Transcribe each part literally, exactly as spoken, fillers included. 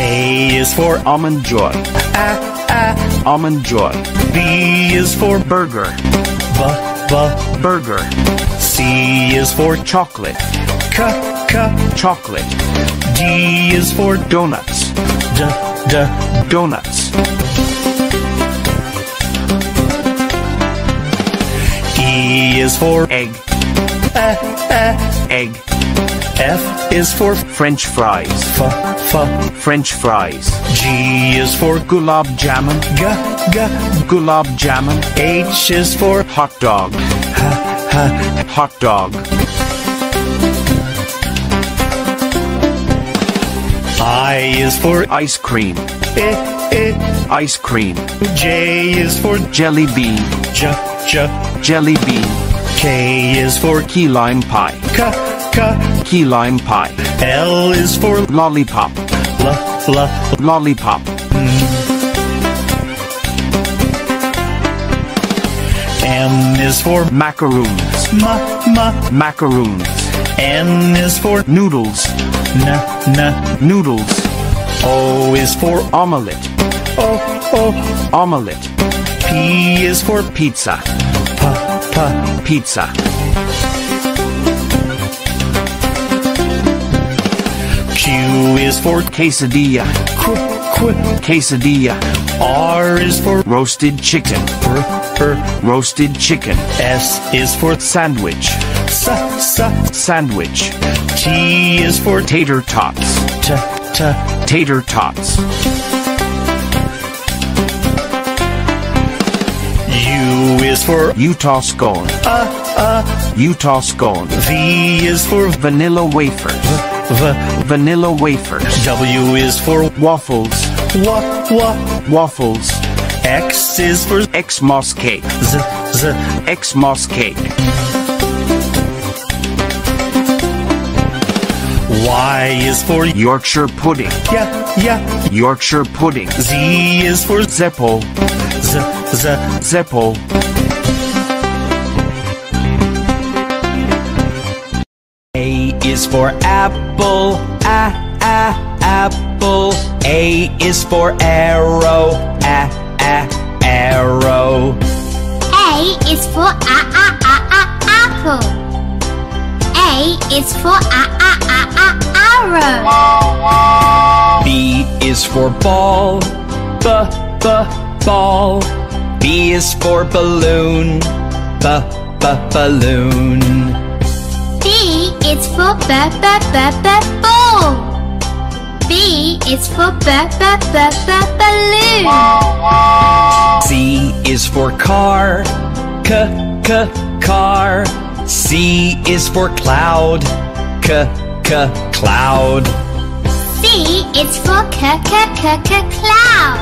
A is for almond joy. Ah, ah, almond joy. B is for burger. B, b, burger. C is for chocolate. C, c, chocolate. D is for donuts. D, d, donuts. E is for egg. Uh, uh, egg. F is for French fries. F, f, French fries. G is for gulab jamun. G, g, gulab jamun. H is for hot dog. H, h, hot dog. I is for ice cream. I, I, ice cream. J is for jelly bean. J, j, jelly bean. K is for key lime pie. K, k, key lime pie. L is for lollipop. L, l, lollipop. Mm. M is for macaroons. M, m, macaroons. N is for noodles. N, n, noodles. O is for omelette. O, o, omelette. P is for pizza. P, pizza. Q is for quesadilla. Qu, qu, quesadilla. R is for roasted chicken. R, r, roasted chicken. S is for sandwich. S, s, sandwich. T is for tater tots. T, t, tater tots. U is for Utah scone. Uh, uh. Utah scone. V is for vanilla wafers. V, v, vanilla wafers. W is for waffles. Wa, wa, waffles. X is for Xmas cake. Z, z, Xmas cake. Y is for Yorkshire pudding. Yeah, yeah. Yorkshire pudding. Z is for Zeppel. Z, z, Zeppel. A is for apple. Ah, ah, apple. A is for arrow. Ah, ah, arrow. A is for ah, ah, ah, ah, apple. A is for ah, ah, ah, ah, arrow. B is for ball. B, b, ball. B is for balloon. B, b, balloon. B is for b, b, b, b, ball. B is for b, b, b, b, balloon. C is for car. C, c, car. C is for cloud. C, c, cloud. C is for c, c, c, c, cloud.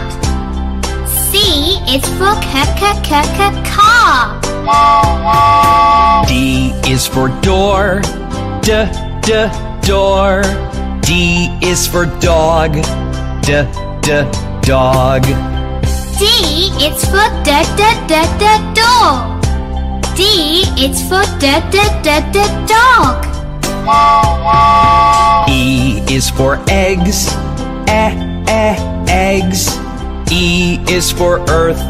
C is for c, c, c, c, car. D is for door. D, d, door. D is for dog. D, d, dog. D is for d, d, d, d, door. D is for d, d, d, d, dog. E is for eggs. Eh, eh, eggs. E is for earth.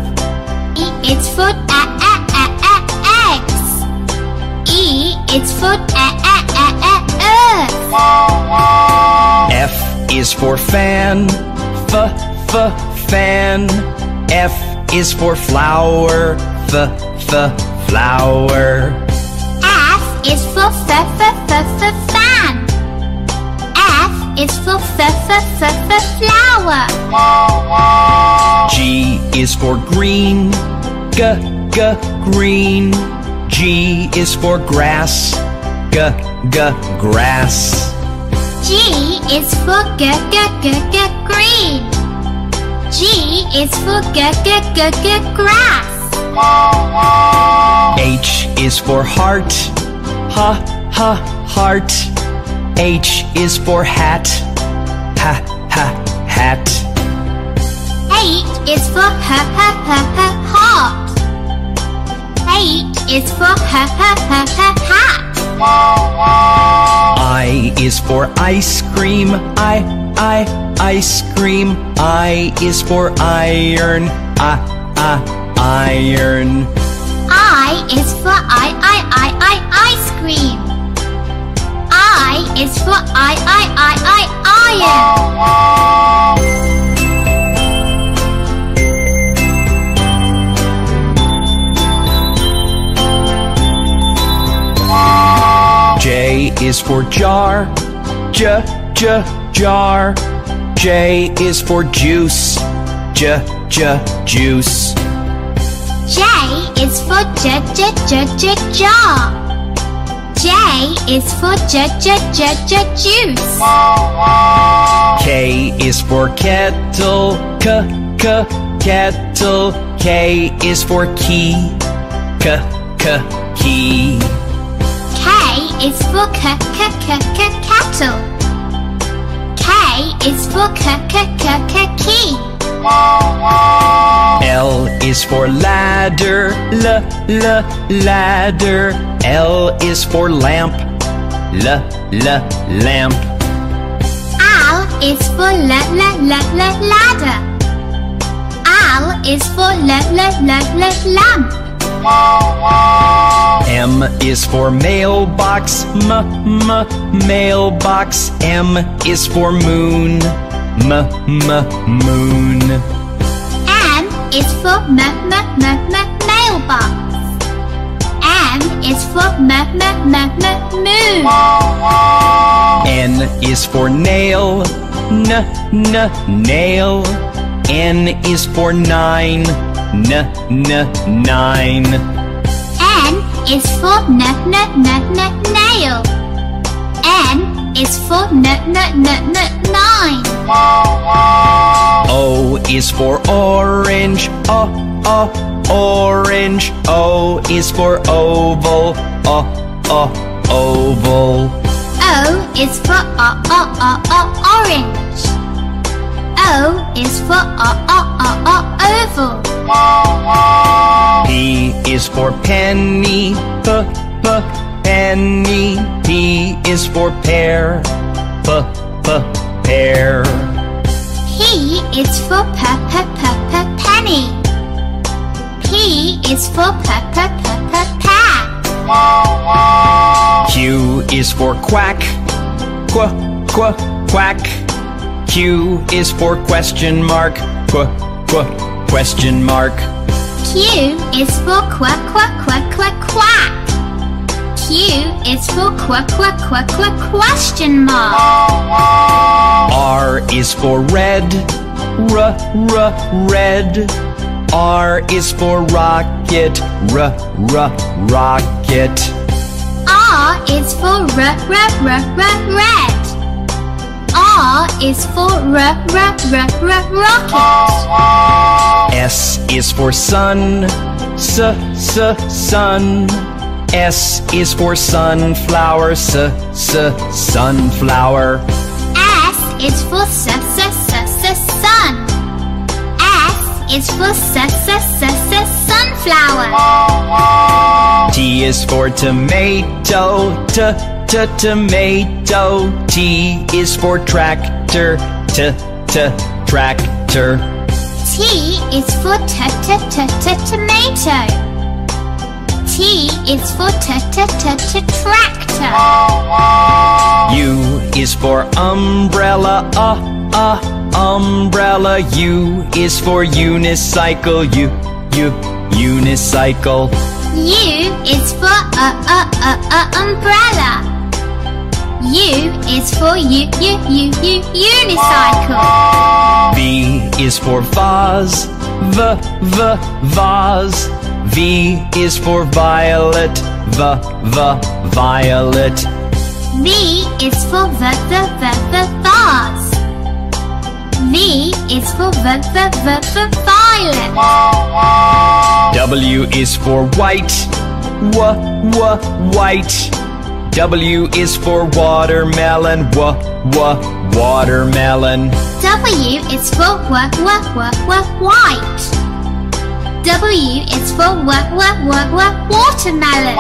E is for a a a a eggs. E is for a a a a earth. F is for fan. F f fan. F is for flower. F f flower. F is for f f f f fan. F is for f f f f flower. G is for green. G, g, green. G is for grass. G, g, grass. G is for g, g, g, g, green. G is for g, g, g, g, grass. H is for heart. Ha, ha, heart. H is for hat. Ha, ha, hat. H is for ha ha ha ha heart. H is for ha ha ha ha hat. I is for ice cream. I I, ice cream. I is for iron. I, I, iron. I is for I, I, I, I, ice cream. I is for I, I, I, I, iron. J is for jar. J, j, jar. J is for juice. J, j, juice. J is for j, j, j, j, jar. J is for j, j, j, j, juice. K is for kettle. K, k, kettle. K is for key. K, k, key. K is for k, k, k, k, kettle. K is for k, k, k, k, key. L is for ladder, l, l, ladder. L is for lamp, l, l, lamp. L is for l, l, l, l, ladder. L is for l, l, l, l, lamp. M is for mailbox, m, m, mailbox. M is for moon. M, m, moon. M is for m, m, m, m, mailbox. M is for m, m, m, m, moon. N is for nail. N, n, nail. N is for nine. N, n, nine. N is for n, n, n, n, nail. N is for n, n, n, n, nine. O is for orange. O, o, orange. O is for oval. O, o, oval. O is for o, o, o, o, orange. O is for o, o, o, o, oval. P is for penny. P, p, penny. P is for pear. P, p, pear. P is for p, p, p, p, penny. P is for p, p, p, p, pack. Q is for quack. Qu, qu, quack. Q is for question mark. Qu, qu, question mark. Q is for quack, quack, quack, quack, quack. Q is for qu, qu, qu, qu, question mark. R is for red. R, r, red. R is for rocket. R, r, rocket. R is for r, r, r, r, red. R is for r, r, r, r, rocket. S is for sun. S, s, sun. S is for sunflower. S, s, sunflower. S is for s, s, s, s, sun. S is for s, s, s, s, sunflower. T is for tomato. T, t, tomato. T is for tractor. T, t, tractor. T is for t, t, t, t, tomato. T is for t-t-t-t-tractor. U is for umbrella. Uh, uh, umbrella. U is for unicycle. U, u, unicycle. U is for uh, uh, uh, uh, umbrella. U is for u, u, u, u, unicycle. V is for vase. V, v, vase. V is for violet. V, v, violet. V is for v, v, v, v, vase. V is for v, v, v, v, violet. W is for white. W, w, white. W is for watermelon. W, w, watermelon. W is for w, w, w, w, white. W is for wa wa wa wa watermelon.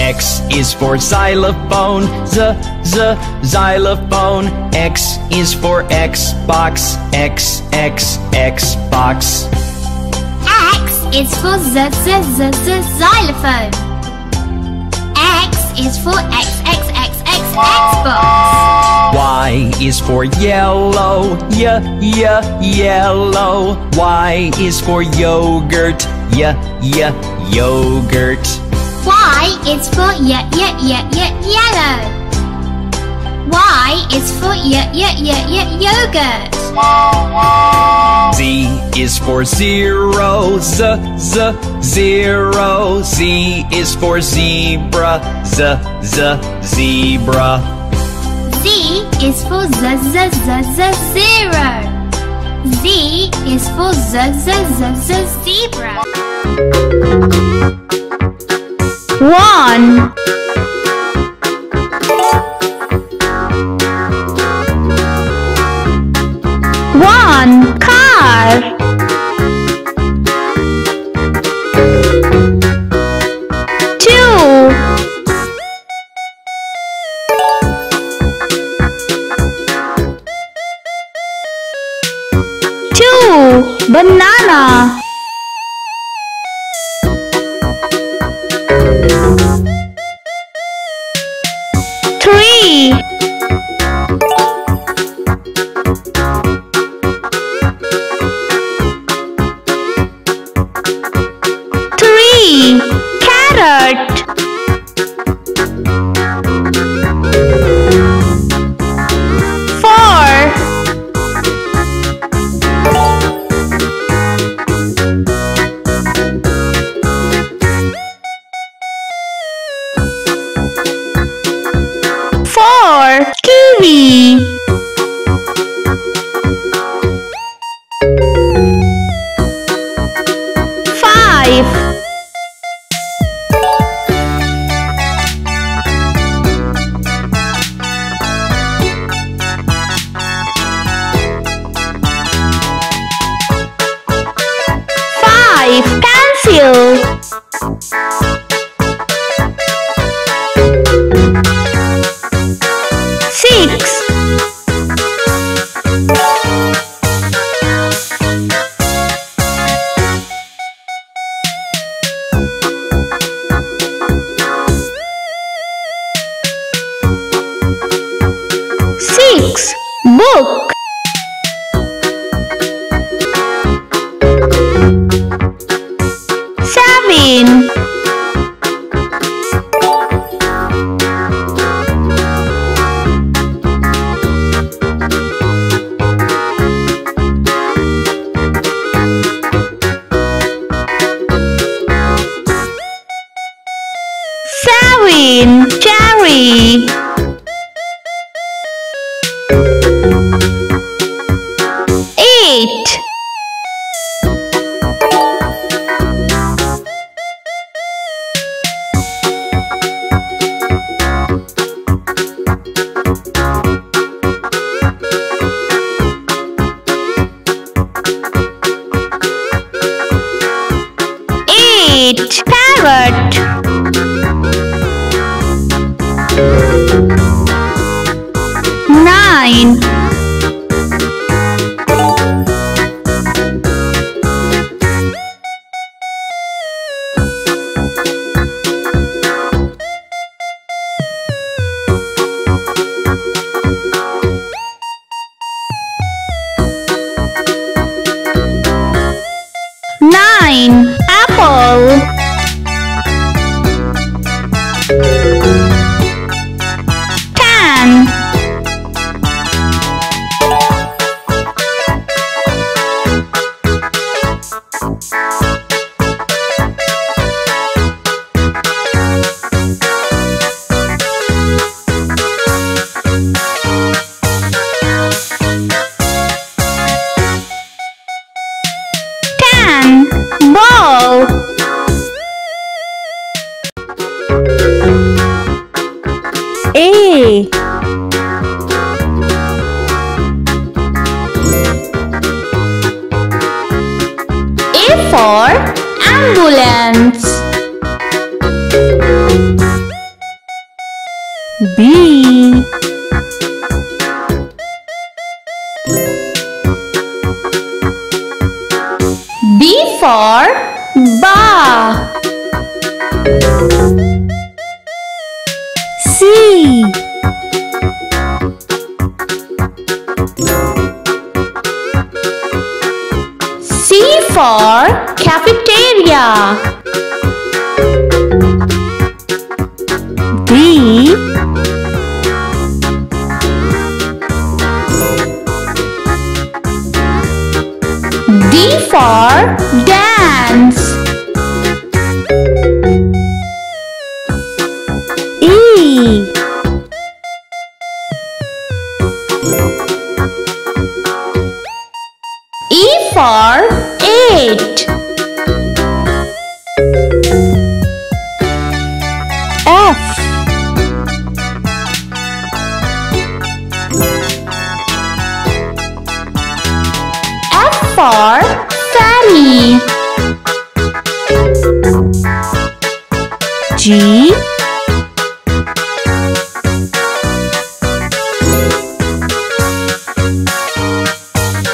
X is for xylophone, z z xylophone. X is for Xbox, x x Xbox. X is for z z z z xylophone. X is for x x x x Xbox. Y is for yellow, y y yellow. Y is for yogurt, y y yogurt. Y is for y y y y yellow. Y is for y y y y yogurt. Z is for zero, z z zero. Z is for zebra, z z zebra. Z is for z z z z zero. Z is for z z z z zebra. One. One car. Two. Two banana. Three. Book. Seven. for ambulance. B. B for ba. C. C for cafeteria. D. D for dance. E. E for eight. F. F for Fanny. G.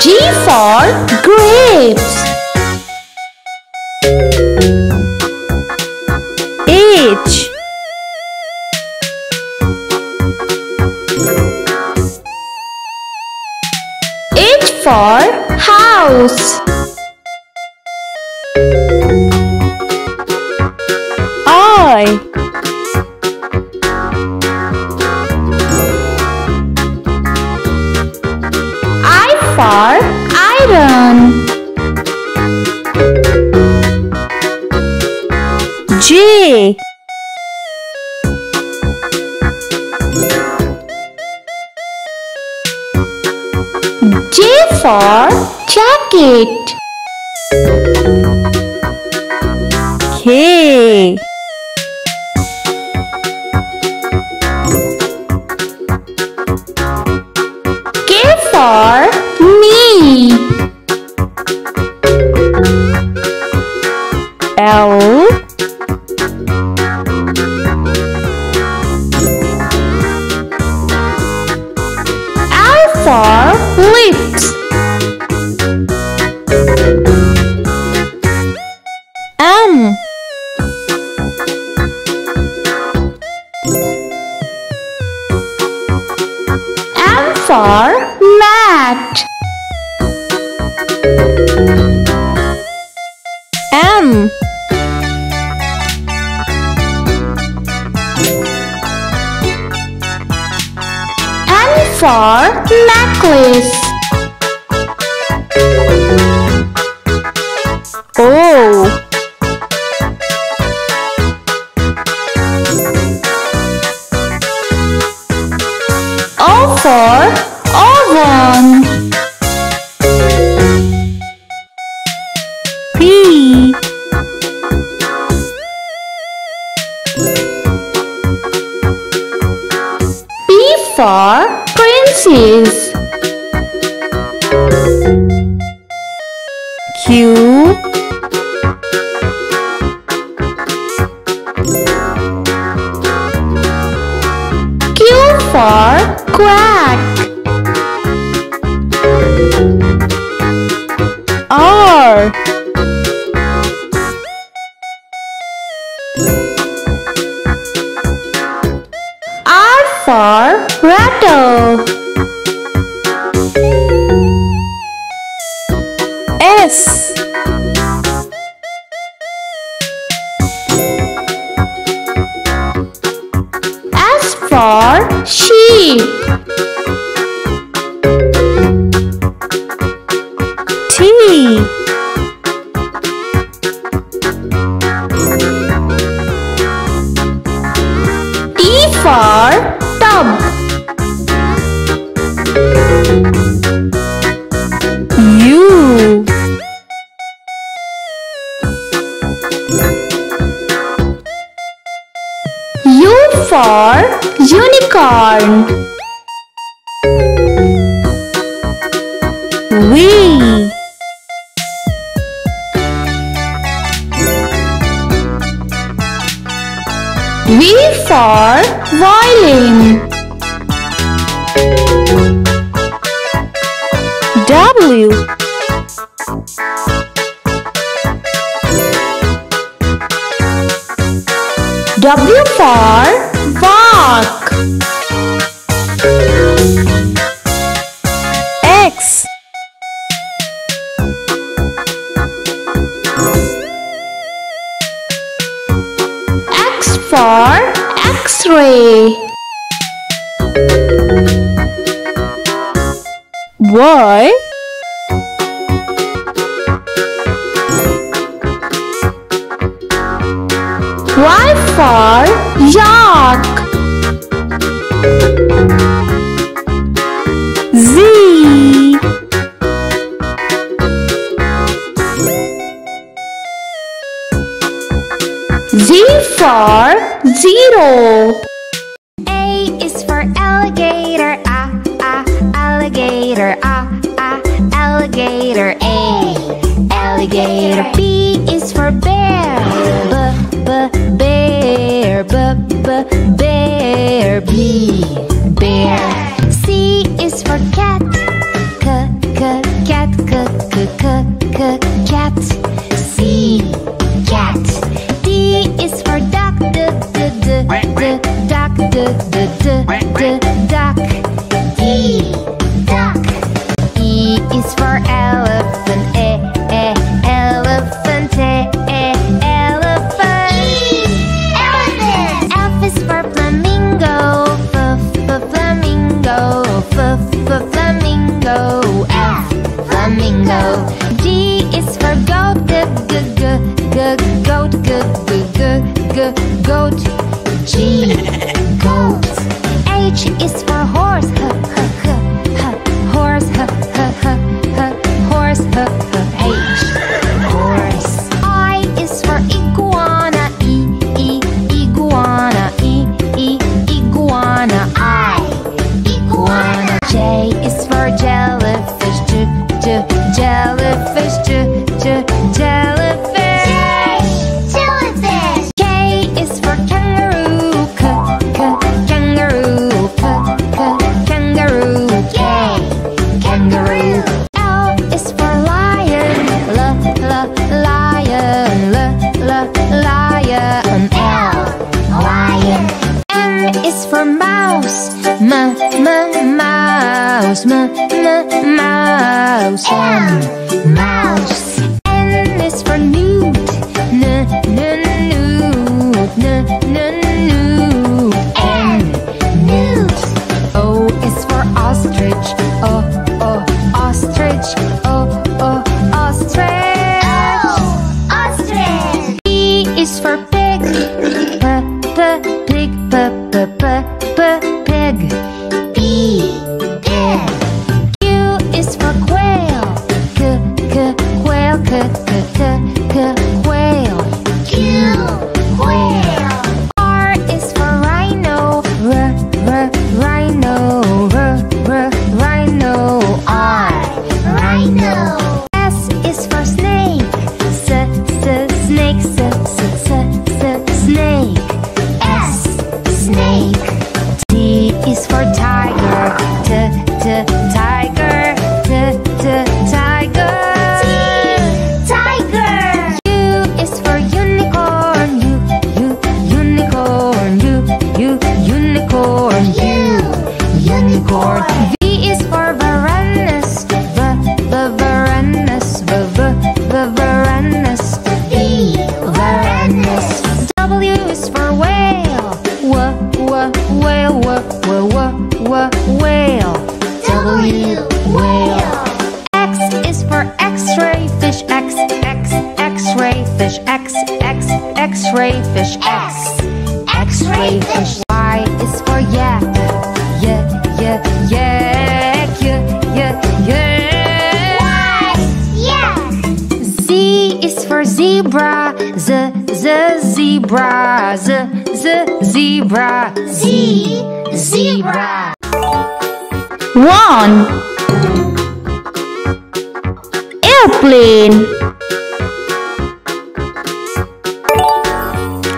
G for grapes. H. H for house. I. I for iron. J. J for jacket. K. K for me. L. L for lips. M. M for mat. M. N for necklace. O. O for oven. P. P for princess. Q. Q for quack. R. R for rattle. S. S for sheep. T. T for tub. U. U for unicorn. V. for violin. W. W for walk. X. X for X-ray. Y. Y for York. Z. Z for zero. A is for alligator. Ah, ah, alligator. Ah, ah, alligator. A, alligator. B is for bear. B, b. Bear, b, b, bear, b, bear. C is for cat, c, c, cat, c, c, c, c, cat. C, cat. D is for duck, d, d, d, d, duck, d, d, d, duck. E, duck. E is for elephant, e, e, elephant, e, e. Flamingo, F, flamingo. G is for goat, g, g, g, g, goat, g, g, g, g, goat. G, goat. H is for horse, h, h, h, h, horse, h, h, h, h, horse, h, h, h, horse. I is for iguana, e, e, iguana, e, e, iguana. I, iguana. J is for jellyfish, j, j, jellyfish, j, j, jellyfish. J, jellyfish. K is for kangaroo, k, k, kangaroo, k, k, kangaroo. K, kangaroo. L is for lion, l, l, lion, l, l, lion. L, lion. M is for mouse, m, m, mouse, m, m, mouse, M, mouse. N is for newt, n, n, newt, n, n, newt, N, newt. O is for ostrich, o, o, ostrich, o, o, ostrich, O, ostrich. P is for pig, p, p, pig, p, p, p, p, pig. P, pig. Q is for quail. K, k, quail, k, k, k, k, quail. Q, quail. R is for rhino. R, r, rhino. R, r, rhino. R, rhino. S is for snake. S, s, snake, s, s, s, snake. Snake. T is for tiger. T, t, tiger. T, t, tiger. T, tiger. U is for unicorn. U, u, unicorn. U, u, unicorn. U, unicorn. V is for varanus. V, v, varanus. V, v, v, varanus. V, varanus. W is for whale. Whale, whale, whale, whale. W, whale. X is for X-ray fish. X, X, X-ray fish. X, X, X-ray fish. X, X-ray fish. Y is for yak. Yak, yak, yak, yak, yak. Yak. Z is for zebra. Z, z, zebra. Z, z, zebra. Z, zebra. One. Airplane.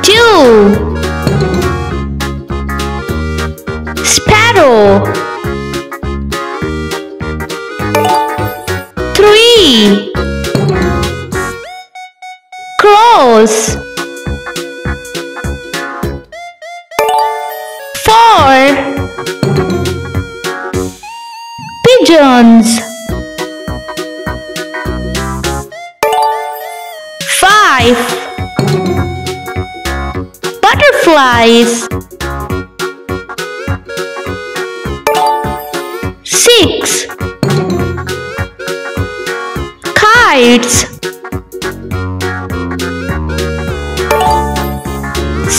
Two. C. Cross. Four. Pigeons. Five. Butterflies. Six. Kites.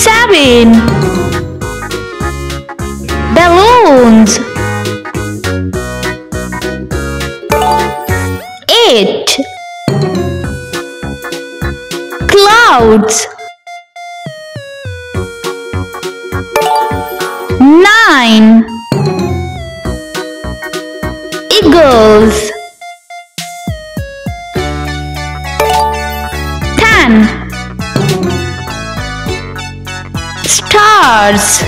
Seven. Balloons. Eight. Clouds. Nine. Eagles. Ten. Stars.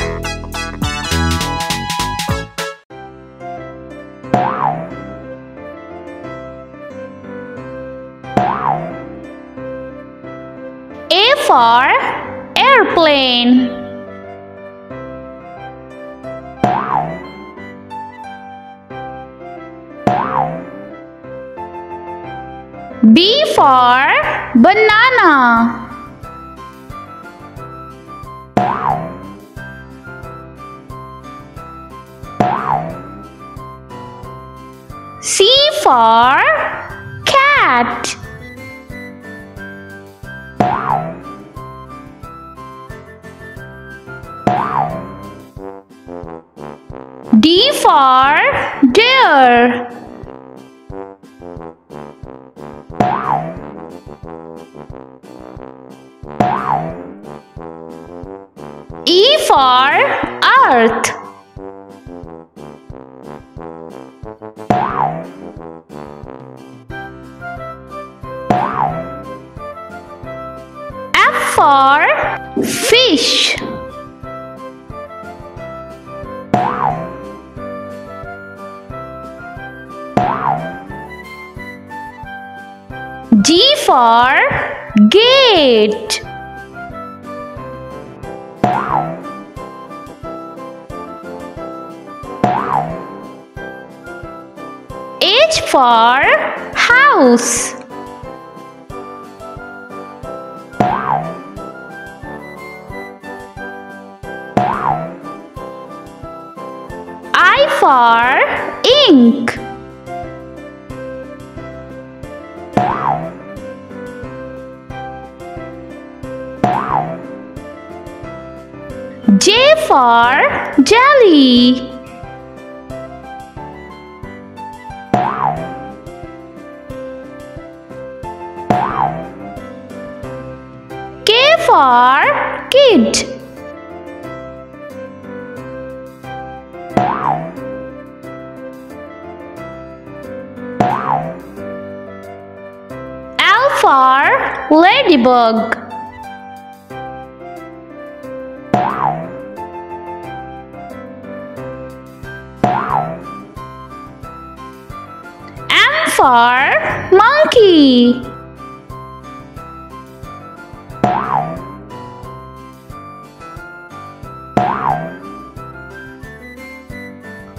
A for airplane. B for banana. C for cat. D for deer. E for earth. For fish. G for gate. H for house. For ink. J for jelly. K for kid. For ladybug. M for monkey.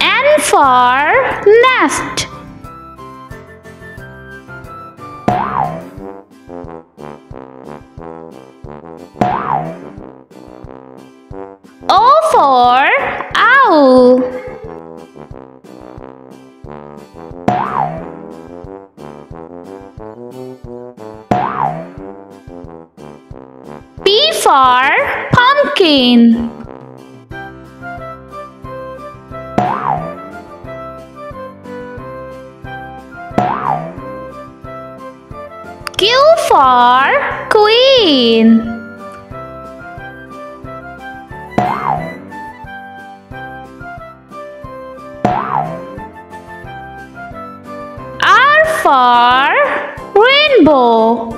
N for nest. O for owl. P for pumpkin. Q for queen. For rainbow.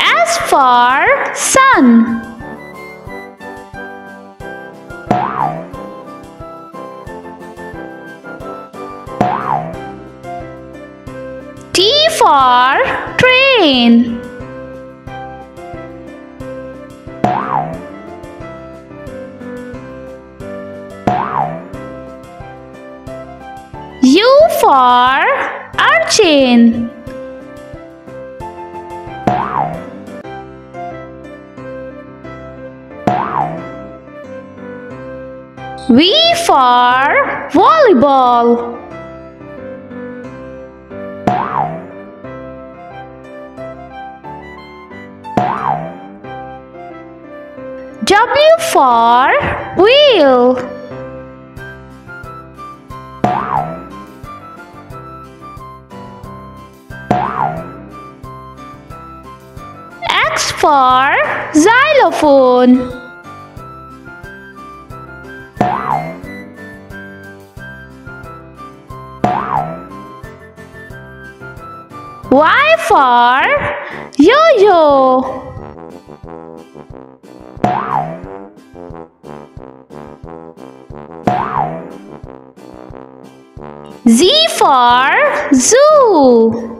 S for sun. for train. U for urchin. V for volleyball. W for wheel. X for xylophone. Y for yo-yo. Z for zoo.